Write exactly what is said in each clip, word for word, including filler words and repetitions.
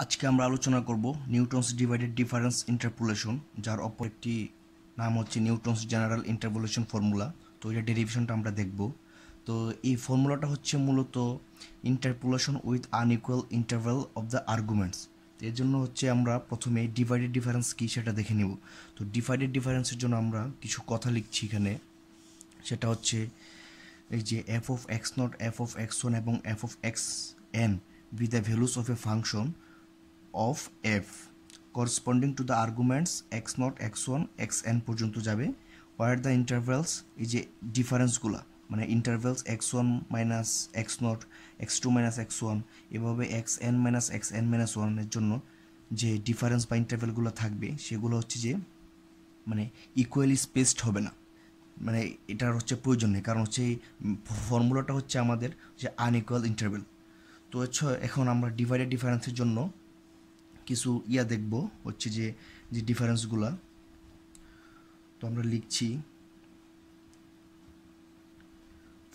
आज के आलोचना करब न्यूटन्स डिवाइडेड डिफारेंस इंटरपोलेशन जार अपर एक नाम होच्छे न्यूटन्स जेनारेल इंटरपोलेशन फर्मुला। तो ये डेरिवेशन आमरा देखब। तो ये फर्मुलाटा होच्छे मूलत interpolation with unequal interval of the arguments. तो एर जोन्नो होच्छे आमरा प्रथमे डिवाइडेड डिफारेंस कि सेटा देखे नेब। तो डिवाइडेड डिफारेंसर जोन्नो आमरा किछु कथा लिखछि एखाने, सेटा होच्छे जे F of x naught F of x one एबं F of X N be the values of a function of F corresponding to the arguments x zero, x one, xn পর্যন্ত যাবে, where the intervals এই যে difference গুলা মানে intervals x one minus x zero, x two minus x one এভাবে xn minus xn minus one এর জন্য যে ডিফারেন্স বা ইন্টারভ্যাল গুলো থাকবে সেগুলো হচ্ছে যে মানে ইকুয়ালি স্পেসড হবে না, মানে এটার হচ্ছে প্রয়োজন নেই, কারণ হচ্ছে ফর্মুলাটা হচ্ছে আমাদের যে আনইকুয়াল ইন্টারভ্যাল। তো আচ্ছা এখন আমরা ডিভাইডেড ডিফারেন্সের জন্য किसु या देखबो होच्छे जे जे डिफारेंसगुला। तो आमरा लिखछि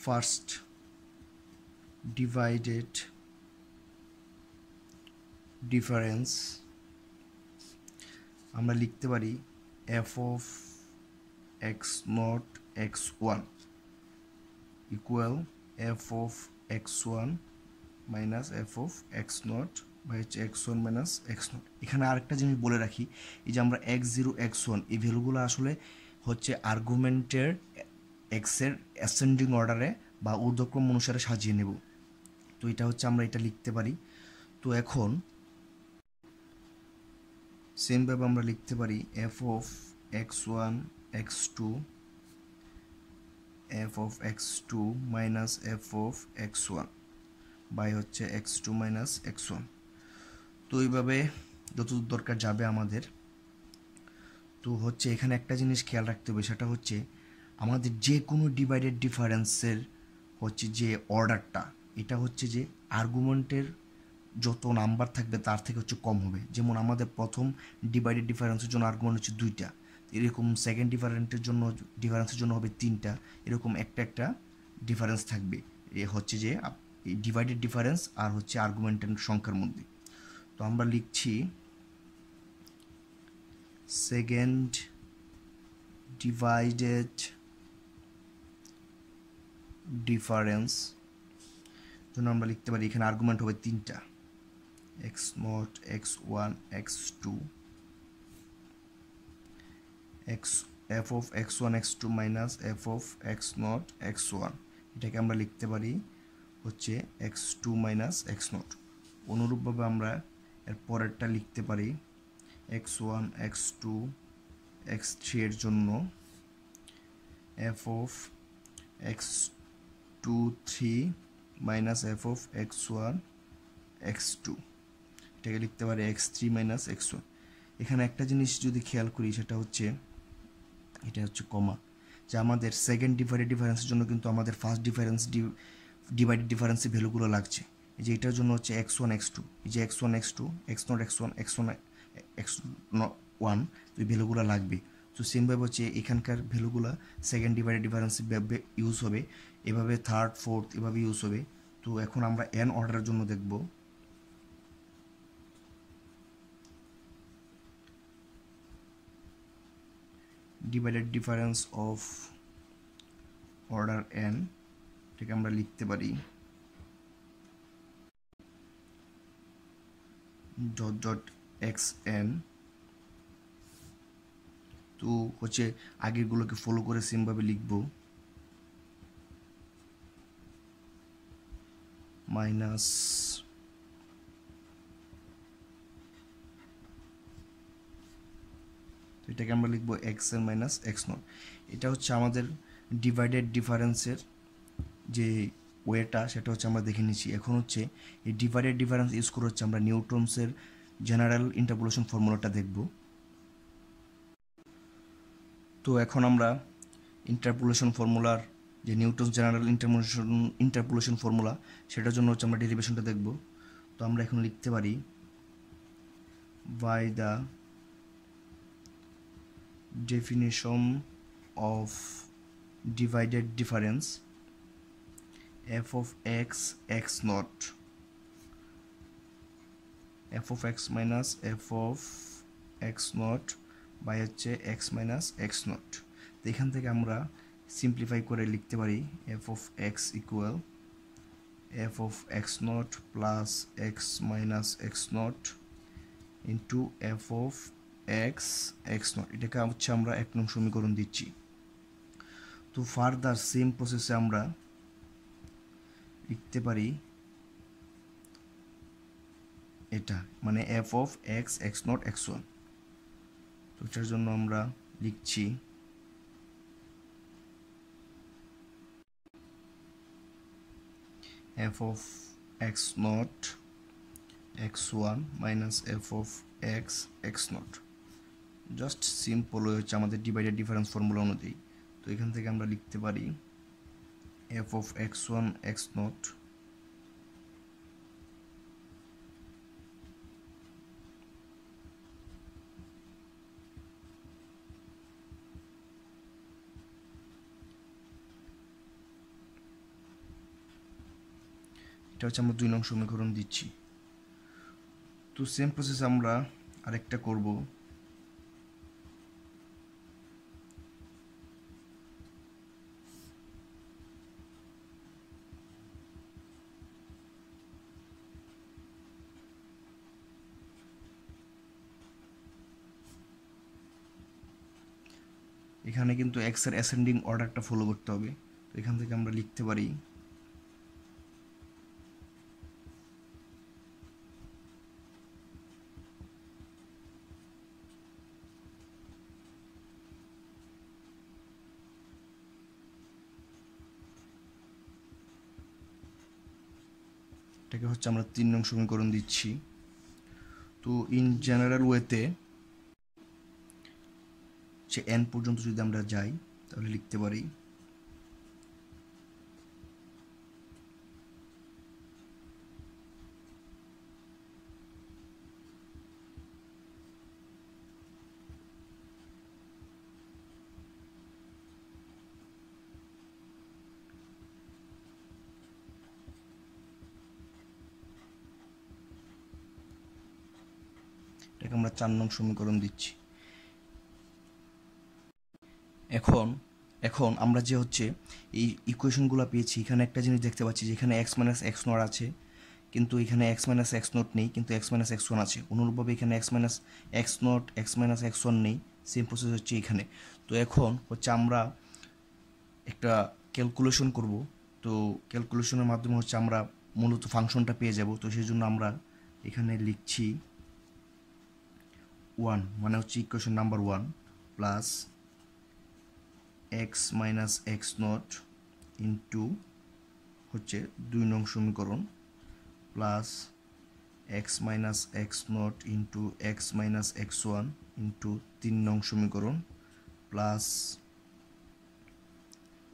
फार्स्ट डिवाइडेड डिफारेंस आमरा लिखते पारी F of x naught x one equal F of x one minus F of x naught by हे X one minus x naught. এখানে আরেকটা জিনিস বলে রাখি, এই যে আমরা এক্স জিরো এক্স ওয়ান এই ভ্যালুগুলো আসলে হচ্ছে আর্গুমেন্টের এক্সের অ্যাসেন্ডিং অর্ডারে বা ঊর্ধ্বক্রম অনুসারে সাজিয়ে নেব। তো এটা হচ্ছে আমরা এটা লিখতে পারি। তো এখন সেমভাবে আমরা লিখতে পারি f of x one x two f of x two minus f of x one by হচ্ছে x two minus x one. तो ये যত দরকার যাবে আমাদের। তো হচ্ছে এখানে একটা জিনিস খেয়াল রাখতে হবে, সেটা হচ্ছে আমাদের যে কোনো ডিভাইডেড ডিফারেন্সের হচ্ছে যে অর্ডারটা এটা হচ্ছে যে আর্গুমেন্টের যত নাম্বার থাকবে তার থেকে হচ্ছে কম হবে। যেমন আমাদের প্রথম ডিভাইডেড ডিফারেন্সের জন্য আর্গুমেন্ট হচ্ছে দুইটা, এরকম সেকেন্ড ডিফারেন্টের জন্য ডিফারেন্সের জন্য হবে তিনটা, এরকম একটা একটা ডিফারেন্স থাকবে। এ হচ্ছে যে ডিভাইডেড ডিফারেন্স আর হচ্ছে আর্গুমেন্টের সংখ্যার মধ্যে। तो आमरा लिखछि सेकेंड डिवाइडेड डिफारेंस जो आमरा लिखते पारी एखाने आर्गुमेंट होबे तीनटा x naught x one x two x F of x one x two minus F of x naught x one एटाके आमरा लिखते पारी होच्छे x two minus x naught. अनुरूपभाबे आमरा एर परेरटा लिखते पारी x one x two x three एर जोन्नो f of x two three minus F of x one x two एटाके लिखते पारी x three minus x one. एखाने एकटा जिनिस जोदि खेयाल करी सेटा होच्छे एटा होच्छे कमा जे आमादेर सेकेंड डिवाइडेड डिफारेंसेर जोन्नो किन्तु आमादेर फार्स्ट डिफारेंस डिवाइडेड डिफारेंसेर भ्যালুগুলো লাগছে। ये इटार जो होच्छे एक्स वन एक्स टू ये x one x two x naught x one x one x one तो भैलूगुला लागे। तो सेम भाव हे एखानकार भैलूगुला सेकेंड डिवाइडेड डिफारेंस यूज हो एभावे थार्ड फोर्थ एभावे यूज हो। तो एखन आमरा एन अर्डार जो देखब divided difference of order n ठीक आमरा लिखते पारी डट डट एक्स एन। तो हे आगे गुलो के फलो कर सेम भाव लिखब माइनस तो एटाके आमरा लिखब x n minus x naught. एटा होच्छे आमादेर डिवाइडेड डिफारेंसेर जे ওয়েটা সেটা হচ্ছে আমরা দেখে নিয়েছি। এখন হচ্ছে এই ডিভাইডেড ডিফারেন্স ইউজ করে হচ্ছে আমরা নিউটনসের জেনারেল ইন্টারপোলেশন ফর্মুলাটা দেখব। তো এখন আমরা ইন্টারপোলেশন ফর্মুলার যে Newton's general interpolation interpolation formula সেটার জন্য হচ্ছে আমরা ডেরিভেশনটা দেখব। তো আমরা এখন লিখতে পারি by the definition of divided difference f of x x naught f of x minus f of x naught by হচ্ছে x minus x naught তো এখান থেকে আমরা সিম্পলিফাই করে লিখতে পারি f of x equal f of x naught plus x minus x naught into f of x x naught এটাকে হচ্ছে আমরা এক নং সমীকরণ দিচ্ছি তো further same process আমরা লিখতে পারি এটা মানে f of x x naught x one তো এর জন্য আমরা লিখছি f of x naught x one minus f of x x naught just simple হচ্ছে আমাদের divided difference formula অনুযায়ী তো এখান থেকে আমরা লিখতে পারি f of x one x naught এটা হচ্ছে আমরা দুই নং সমীকরণ দিচ্ছি তো সেম প্রসেস আমরা আরেকটা করব এখানে কিন্তু x এর অ্যাসেন্ডিং অর্ডারটা ফলো করতে হবে তো এখান থেকে আমরা লিখতে পারি এটাকে হচ্ছে আমরা তিন নং সমীকরণ দিচ্ছি তো ইন জেনারেল ওয়েতে যে n পর্যন্ত যদি আমরা যাই তাহলে লিখতে পারি এটাকে আমরা চার নং সমীকরণ দিচ্ছি এখন এখন আমরা যে হচ্ছে এই ইকুয়েশনগুলো পেয়েছি এখানে একটা জিনিস দেখতে পাচ্ছি যেখানে x - x শূন্য আছে কিন্তু এখানে x - x শূন্য নেই কিন্তু x - x শূন্য আছে অনুরূপভাবে এখানে x - x শূন্য x - x শূন্য নেই সেম প্রসেস হচ্ছে এখানে তো এখন হচ্ছে আমরা একটা ক্যালকুলেশন করব তো ক্যালকুলেশনের মাধ্যমে হচ্ছে আমরা মূলত ফাংশনটা পেয়ে যাব তো সেই জন্য আমরা এখানে লিখছি one মানে হচ্ছে equation number one plus x minus x naught into হচ্ছে দুই নং সমীকরণ plus x minus x naught into x minus x one into তিন নং সমীকরণ প্লাস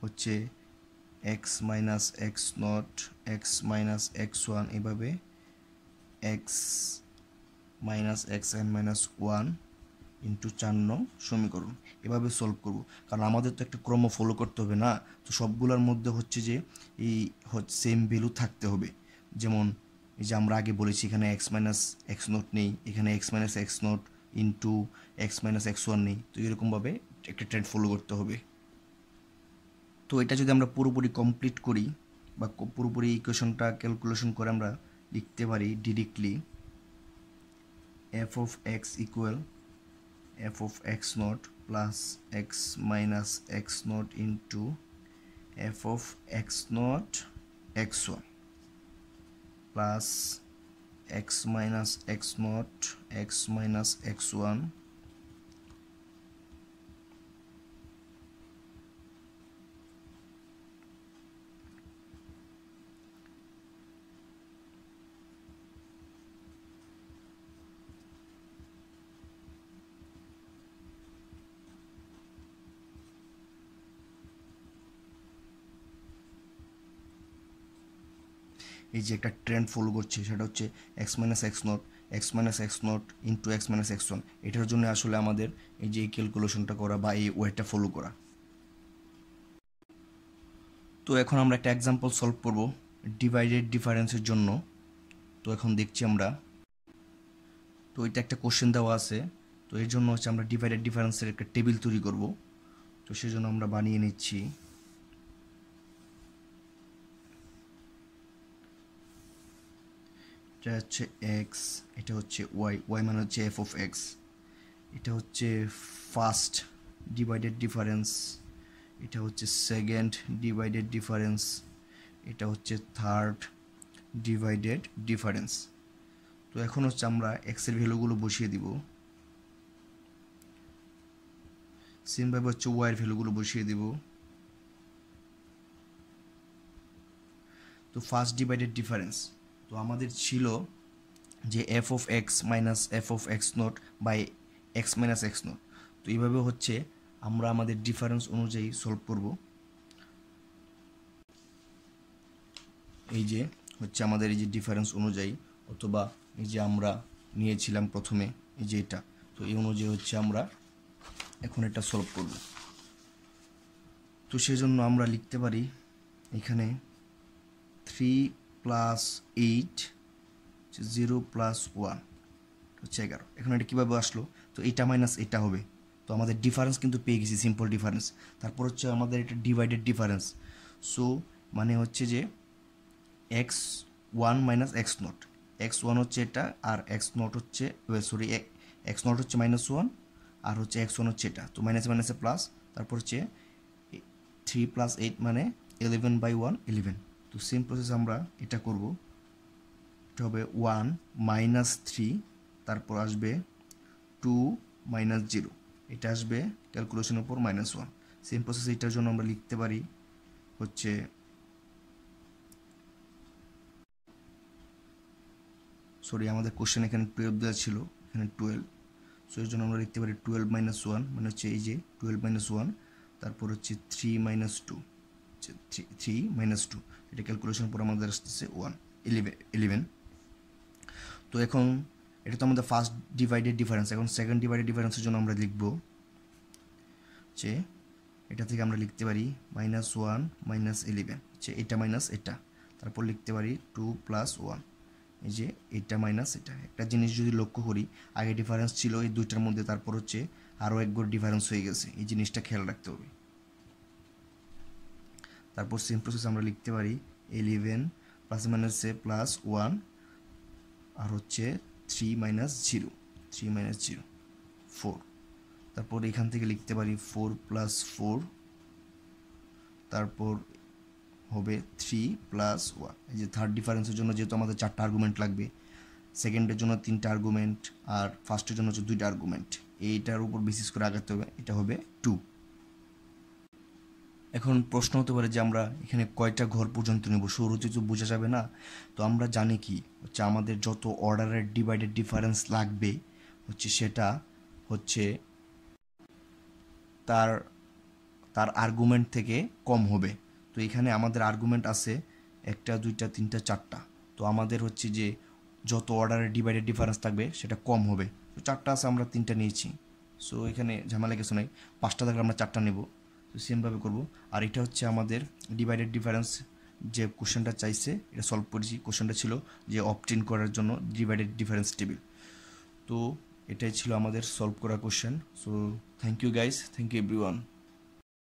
হচ্ছে x minus x naught x minus x one এভাবে x minus x n minus one into চার নং সমীকরণ এভাবে সলভ করব কারণ আমাদের তো একটা ক্রম ফলো করতে হবে না তো সবগুলোর মধ্যে হচ্ছে যে এই হচ্ছে সেম ভ্যালু থাকতে হবে যেমন এই যে আমরা আগে বলেছি এখানে x - x শূন্য নেই এখানে x - x শূন্য into x - x one নেই তো এরকম ভাবে একটা ট্রেন্ড ফলো করতে হবে তো এটা যদি আমরা পুরোপুরি কমপ্লিট করি বা পুরোপুরি ইকুয়েশনটা ক্যালকুলেশন করে আমরা লিখতে পারি directly f of x equal f of x naught plus x minus x naught into f of x naught x one plus x minus x naught x minus x one এই যে একটা trend follow করছে সেটা হচ্ছে x - x শূন্য x - x শূন্য into x - x one এটার জন্য আসলে আমাদের এই যে ক্যালকুলেশনটা করা বা এই ওয়েটা ফলো করা তো এখন আমরা একটা एग्जांपल সলভ করব ডিভাইডেড ডিফারেন্সের জন্য তো এখন দেখছি আমরা তো এটা একটা কোশ্চেন দেওয়া আছে তো এর জন্য হচ্ছে আমরা ডিভাইডেড ডিফারেন্সের একটা টেবিল তৈরি করব তো সেজন্য আমরা বানিয়ে নেছি এটা হচ্ছে x এটা হচ্ছে y y মানে হচ্ছে f of x এটা হচ্ছে ফার্স্ট ডিভাইডেড ডিফারেন্স এটা হচ্ছে সেকেন্ড ডিভাইডেড ডিফারেন্স এটা হচ্ছে থার্ড ডিভাইডেড ডিফারেন্স তো এখন হচ্ছে আমরা x এর ভ্যালু গুলো বসিয়ে দিব সেম ভাবে হচ্ছে y এর ভ্যালু গুলো বসিয়ে দিব তো ফার্স্ট ডিভাইডেড ডিফারেন্স তো আমাদের ছিল যে f of x minus f of x naught by x minus x naught তো এইভাবে হচ্ছে আমরা আমাদের ডিফারেন্স অনুযায়ী সলভ করব এই যে হচ্ছে আমাদের এই যে ডিফারেন্স অনুযায়ী অথবা এই যে আমরা নিয়েছিলাম প্রথমে এই যে এটা তো এই অনুযায়ী হচ্ছে আমরা এখন এটা সলভ করব তো সেজন্য আমরা লিখতে পারি এখানে three plus eight zero plus one হচ্ছে এগারো এখন এটা কিভাবে আসলো তো এটা মাইনাস এটা হবে তো আমাদের ডিফারেন্স কিন্তু পেয়ে গেছি সিম্পল ডিফারেন্স তারপর হচ্ছে আমাদের এটা ডিভাইডেড ডিফারেন্স সো মানে হচ্ছে যে x one minus x naught x one হচ্ছে এটা আর x naught হচ্ছে সরি x naught হচ্ছে minus one আর হচ্ছে x one হচ্ছে এটা তো মাইনাস মাইনাস প্লাস তারপর হচ্ছে three plus eight মানে eleven by one eleven তো সেম প্রসেস আমরা এটা করব এটা হবে one minus three তারপর আসবে two minus zero এটা আসবে ক্যালকুলেশনের উপর minus one সেম প্রসেস এটার জন্য আমরা লিখতে পারি হচ্ছে সরি আমাদের क्वेश्चन এখানে twelve দেওয়া ছিল এখানে twelve সো এর জন্য আমরা লিখতে পারি twelve minus one মানে হচ্ছে এই যে twelve minus one তারপর হচ্ছে three minus two three minus two এটা ক্যালকুলেশন পর আমাদের আসছে one eleven তো এখন এটা তো আমাদের ফার্স্ট ডিভাইডেড ডিফারেন্স এখন সেকেন্ড ডিভাইডেড ডিফারেন্সের জন্য আমরা লিখব যে এটা থেকে আমরা লিখতে পারি minus one minus eleven যে এটা মাইনাস এটা তারপর লিখতে পারি two plus one এই যে এটা মাইনাস এটা একটা জিনিস যদি লক্ষ্য করি আগে ডিফারেন্স ছিল এই দুইটার মধ্যে তারপর হচ্ছে আরো এক গুণ ডিফারেন্স হয়ে গেছে এই জিনিসটা খেয়াল রাখতে হবে তারপর সেম প্রসেস আমরা লিখতে পারি eleven প্লাস মাইনাস এ প্লাস one আর হচ্ছে three minus zero three minus zero four তারপর এখান থেকে লিখতে পারি four plus four তারপর হবে three plus one এই যে থার্ড ডিফারেন্সের জন্য যেহেতু আমাদের চারটা আর্গুমেন্ট লাগবে সেকেন্ডের জন্য তিনটা আর্গুমেন্ট আর ফার্স্টের জন্য হচ্ছে দুইটা আর্গুমেন্ট এইটার উপর বেসিস করে আগাতে হবে এটা হবে two এখন প্রশ্ন হতে পারে যে আমরা এখানে কয়টা ঘর পর্যন্ত নেব শুরুতে তো বোঝা যাবে না তো আমরা জানি কি হচ্ছে আমাদের যত অর্ডারের ডিভাইডেড ডিফারেন্স লাগবে হচ্ছে সেটা হচ্ছে তার তার আর্গুমেন্ট থেকে কম হবে তো এখানে আমাদের আর্গুমেন্ট আছে একটা দুইটা তিনটা চারটা তো আমাদের হচ্ছে যে যত অর্ডারের ডিভাইডেড ডিফারেন্স থাকবে সেটা কম হবে তো চারটা আছে আমরা তিনটা নিয়েছি সো এখানে ঝামেলা কিছু নাই পাঁচটা থাকলে আমরা চারটা নেব তো সেম ভাবে করব আর এটা হচ্ছে আমাদের ডিভাইডেড ডিফারেন্স যে কোশ্চেনটা চাইছে এটা সলভ করেছি কোশ্চেনটা ছিল যে অবটেইন করার জন্য ডিভাইডেড ডিফারেন্স টেবিল তো এটাই ছিল আমাদের সলভ করা question so thank you guys thank you everyone